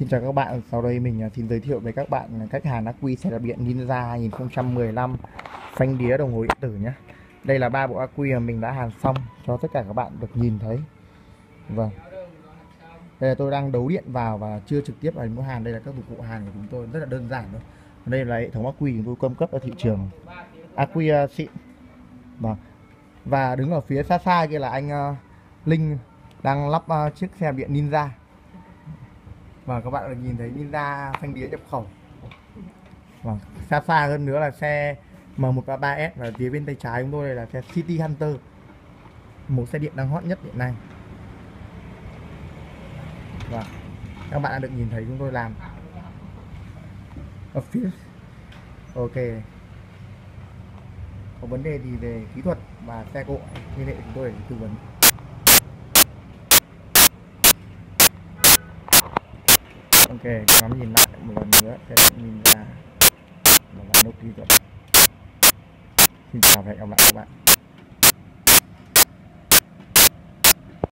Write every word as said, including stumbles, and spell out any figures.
Xin chào các bạn, sau đây mình xin giới thiệu với các bạn cách hàn ắc quy xe đạp điện Nijia hai không một lăm phanh đĩa đồng hồ điện tử nhé. Đây là ba bộ ắc quy mà mình đã hàn xong cho tất cả các bạn được nhìn thấy. Vâng, đây là tôi đang đấu điện vào và chưa trực tiếp đánh mua hàn. Đây là các dụng cụ hàn của chúng tôi, rất là đơn giản thôi. Đây là hệ thống ắc quy chúng tôi cung cấp ở thị trường, ắc quy xịn. Vâng, và đứng ở phía xa xa kia là anh Linh đang lắp chiếc xe đạp điện Nijia. Và các bạn được nhìn thấy Nijia phanh đĩa nhập khẩu. Và xa xa hơn nữa là xe M một ba ba S, và phía bên tay trái chúng tôi đây là xe City Hunter, một xe điện đang hot nhất hiện nay. Và các bạn đã được nhìn thấy chúng tôi làm ở phía ok. Có vấn đề gì về kỹ thuật và xe cộ liên hệ chúng tôi để tư vấn. Ok, các bạn nhìn lại một lần nữa sẽ nhìn ra một bản nốt kỹ thuật. Xin chào và hẹn gặp lại các bạn.